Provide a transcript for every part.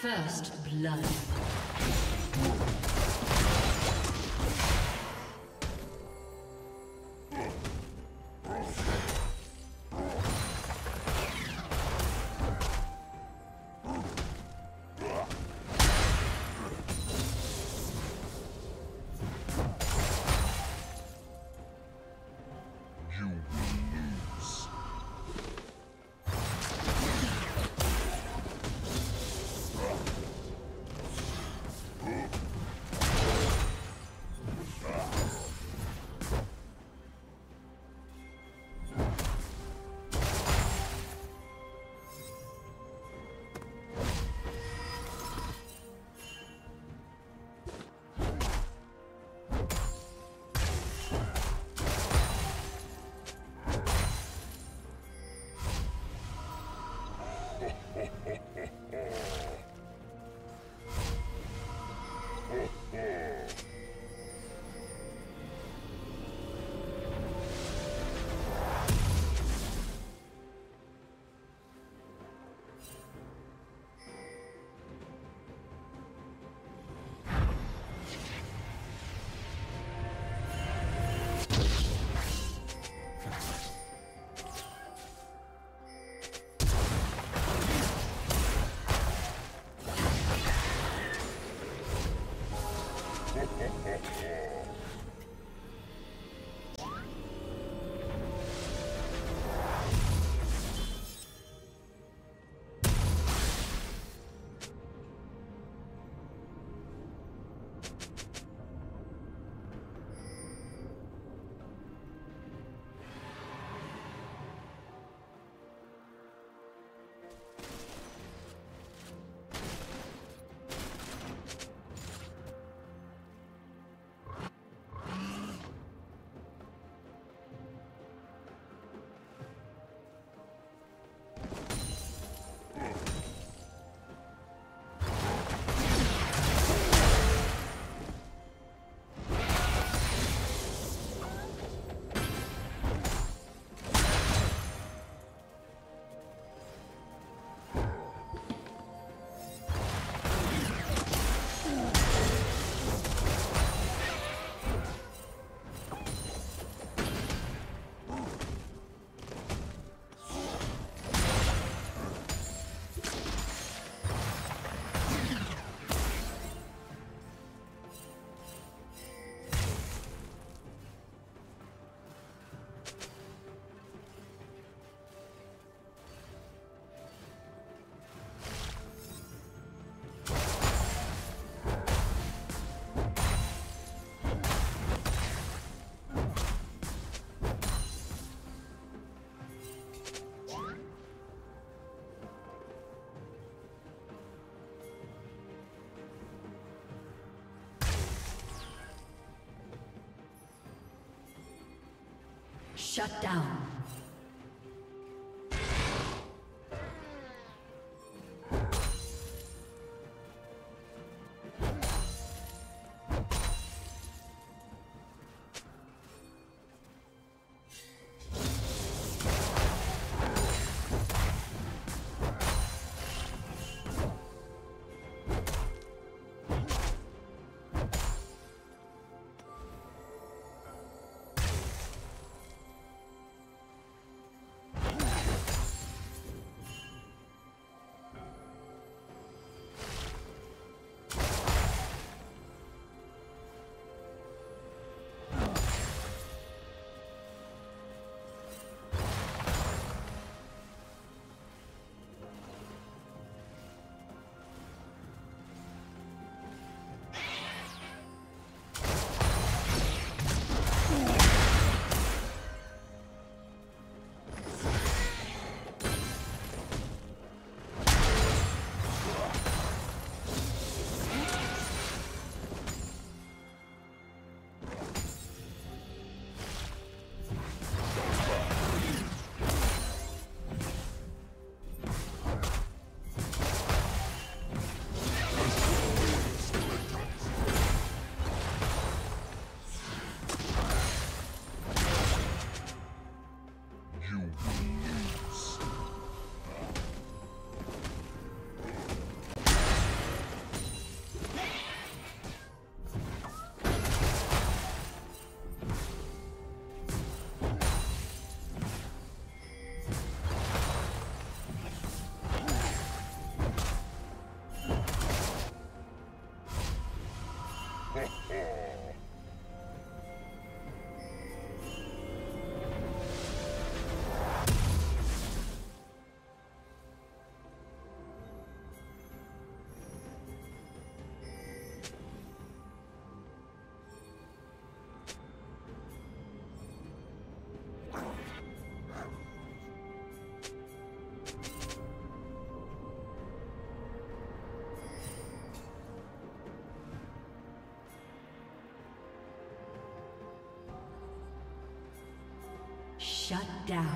First blood. Shut down. Shut down.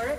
Turret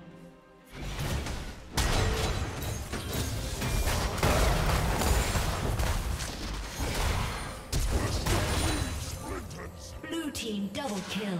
Blue team double kill.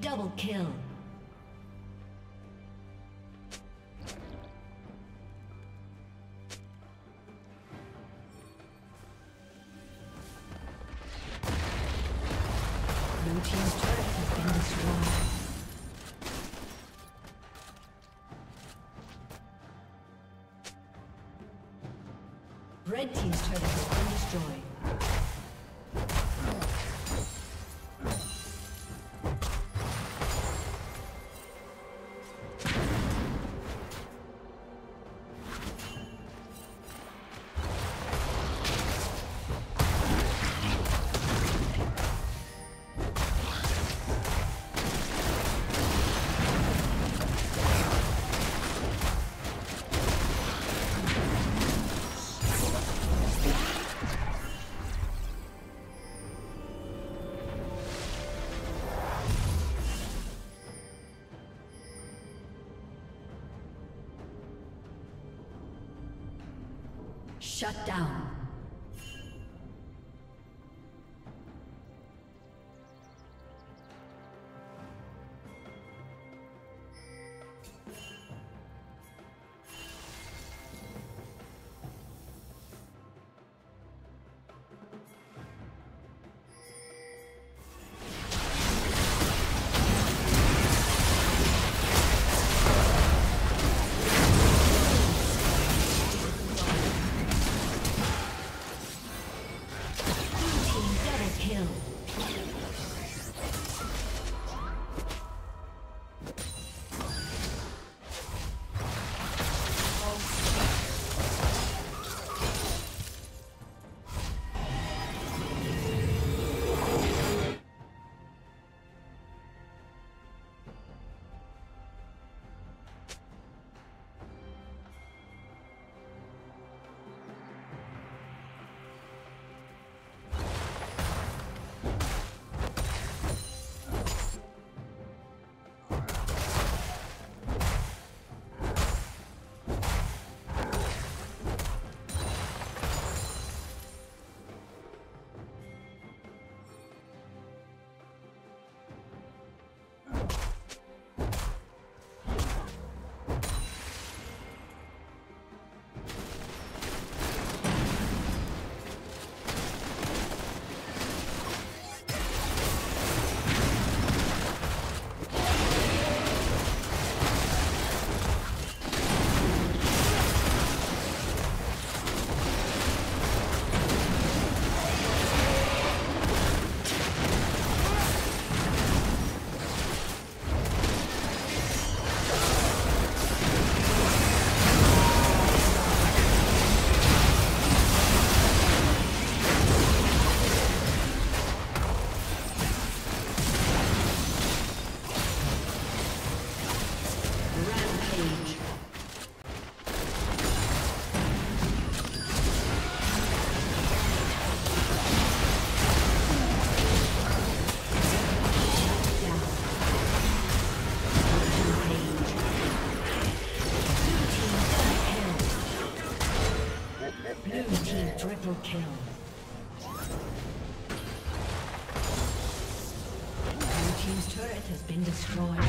Double kill. Blue team's turret has been destroyed. Red team's turret has been destroyed. Shut down. Triple kill. Blue team's turret has been destroyed.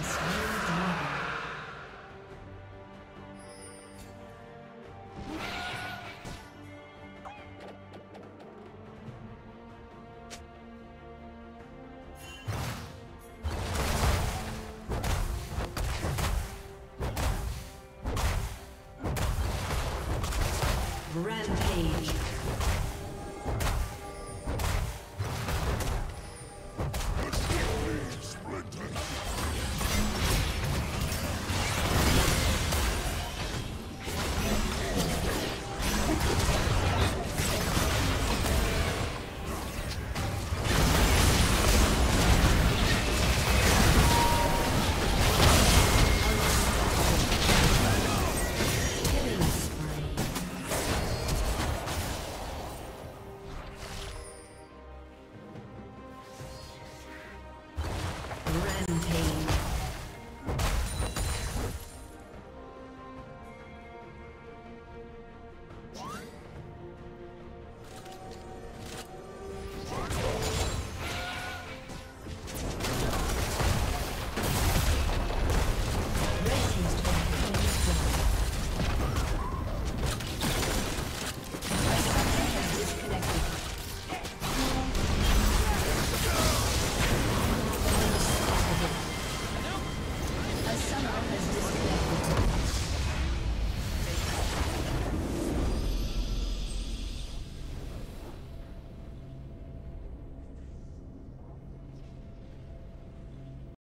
Rampage. Has